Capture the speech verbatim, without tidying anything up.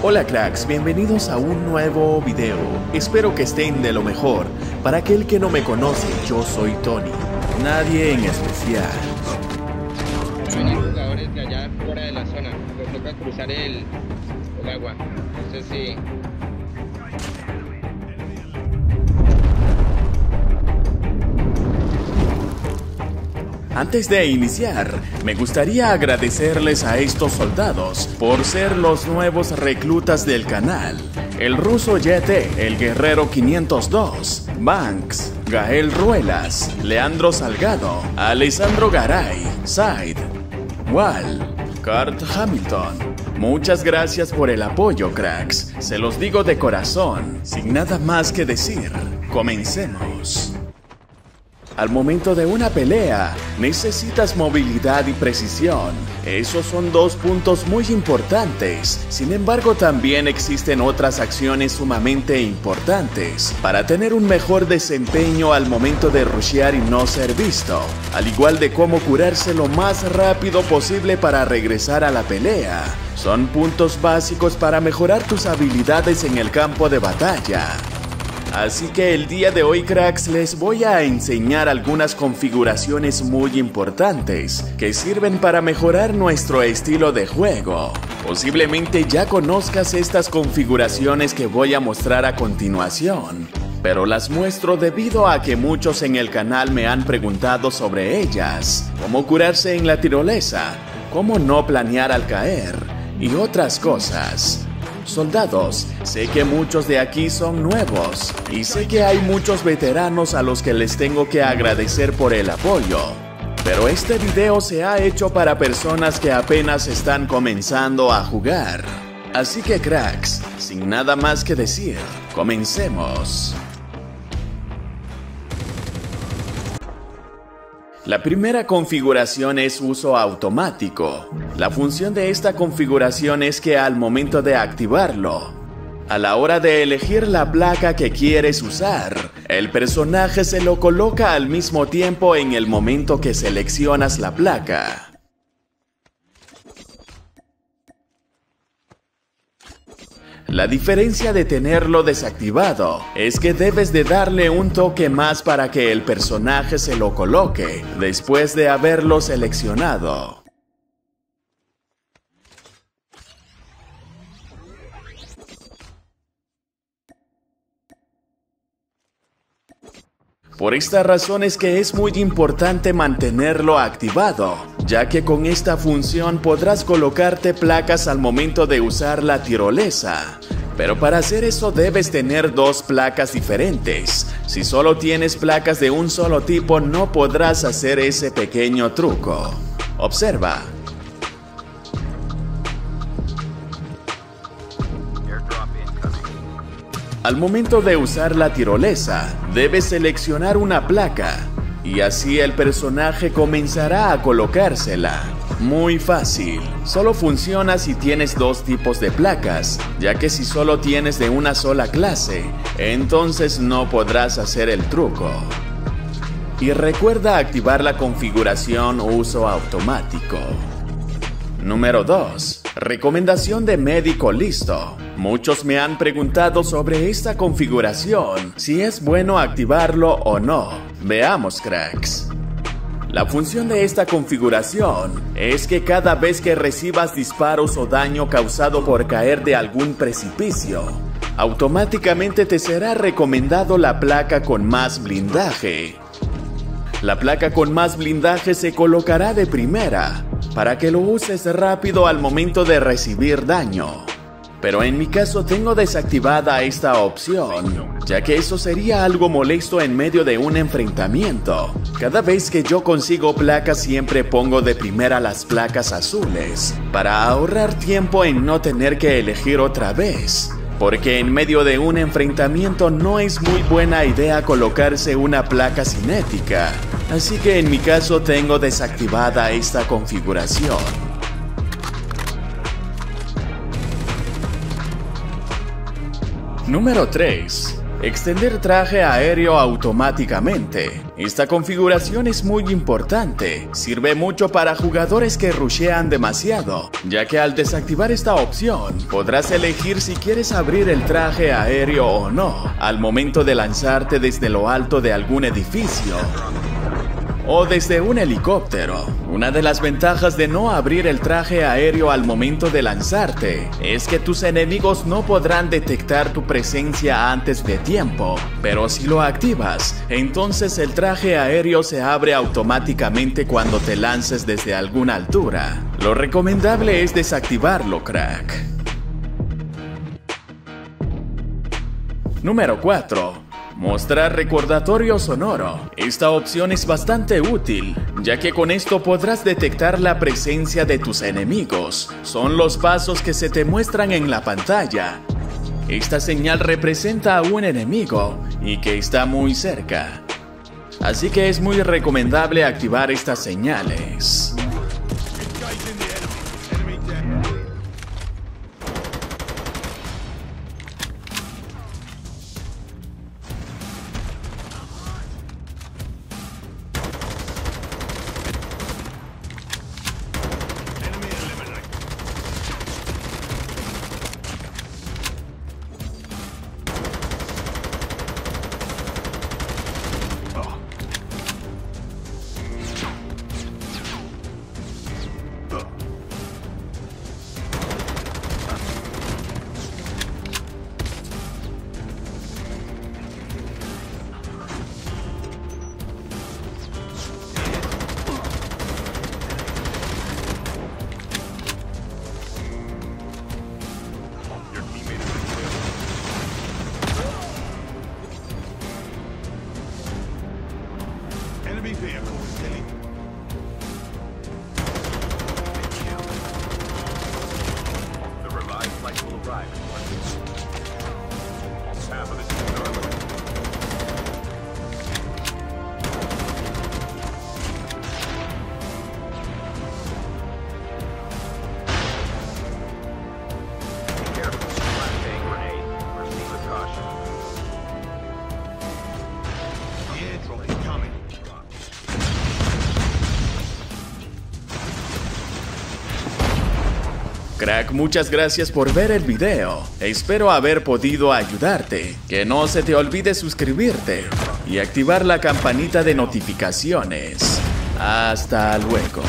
Hola cracks, bienvenidos a un nuevo video. Espero que estén de lo mejor. Para aquel que no me conoce, yo soy Tony. Nadie en especial. Hay jugadores de allá fuera de la zona. Les toca cruzar el, el agua. No sé si... Antes de iniciar, me gustaría agradecerles a estos soldados por ser los nuevos reclutas del canal. El ruso Yete, el Guerrero quinientos dos, Banks, Gael Ruelas, Leandro Salgado, Alessandro Garay, Said, Wal, Kurt Hamilton. Muchas gracias por el apoyo, cracks. Se los digo de corazón, sin nada más que decir. Comencemos. Al momento de una pelea, necesitas movilidad y precisión. Esos son dos puntos muy importantes. Sin embargo, también existen otras acciones sumamente importantes para tener un mejor desempeño al momento de rushear y no ser visto, al igual de cómo curarse lo más rápido posible para regresar a la pelea. Son puntos básicos para mejorar tus habilidades en el campo de batalla. Así que el día de hoy, cracks, les voy a enseñar algunas configuraciones muy importantes que sirven para mejorar nuestro estilo de juego. Posiblemente ya conozcas estas configuraciones que voy a mostrar a continuación, pero las muestro debido a que muchos en el canal me han preguntado sobre ellas, cómo curarse en la tirolesa, cómo no planear al caer y otras cosas. Soldados, sé que muchos de aquí son nuevos y sé que hay muchos veteranos a los que les tengo que agradecer por el apoyo, pero este video se ha hecho para personas que apenas están comenzando a jugar. Así que cracks, sin nada más que decir, comencemos. La primera configuración es uso automático. La función de esta configuración es que al momento de activarlo, a la hora de elegir la placa que quieres usar, el personaje se lo coloca al mismo tiempo en el momento que seleccionas la placa. La diferencia de tenerlo desactivado es que debes de darle un toque más para que el personaje se lo coloque después de haberlo seleccionado. Por esta razón es que es muy importante mantenerlo activado, ya que con esta función podrás colocarte placas al momento de usar la tirolesa. Pero para hacer eso debes tener dos placas diferentes. Si solo tienes placas de un solo tipo, no podrás hacer ese pequeño truco. Observa. Al momento de usar la tirolesa, debes seleccionar una placa y así el personaje comenzará a colocársela. Muy fácil, solo funciona si tienes dos tipos de placas, ya que si solo tienes de una sola clase, entonces no podrás hacer el truco. Y recuerda activar la configuración uso automático. Número dos. Recomendación de médico listo. Muchos me han preguntado sobre esta configuración, si es bueno activarlo o no. Veamos, cracks. La función de esta configuración es que cada vez que recibas disparos o daño causado por caer de algún precipicio, automáticamente te será recomendado la placa con más blindaje. La placa con más blindaje se colocará de primera, para que lo uses rápido al momento de recibir daño. Pero en mi caso tengo desactivada esta opción, ya que eso sería algo molesto en medio de un enfrentamiento. Cada vez que yo consigo placas siempre pongo de primera las placas azules, para ahorrar tiempo en no tener que elegir otra vez. Porque en medio de un enfrentamiento no es muy buena idea colocarse una placa cinética. Así que en mi caso tengo desactivada esta configuración. Número tres. Extender traje aéreo automáticamente. Esta configuración es muy importante, sirve mucho para jugadores que rushean demasiado, ya que al desactivar esta opción, podrás elegir si quieres abrir el traje aéreo o no, al momento de lanzarte desde lo alto de algún edificio o desde un helicóptero. Una de las ventajas de no abrir el traje aéreo al momento de lanzarte es que tus enemigos no podrán detectar tu presencia antes de tiempo, pero si lo activas, entonces el traje aéreo se abre automáticamente cuando te lances desde alguna altura. Lo recomendable es desactivarlo, crack. Número cuatro. Mostrar recordatorio sonoro. Esta opción es bastante útil, ya que con esto podrás detectar la presencia de tus enemigos. Son los pasos que se te muestran en la pantalla. Esta señal representa a un enemigo y que está muy cerca. Así que es muy recomendable activar estas señales. Crack, muchas gracias por ver el video. Espero haber podido ayudarte. Que no se te olvide suscribirte y activar la campanita de notificaciones. Hasta luego.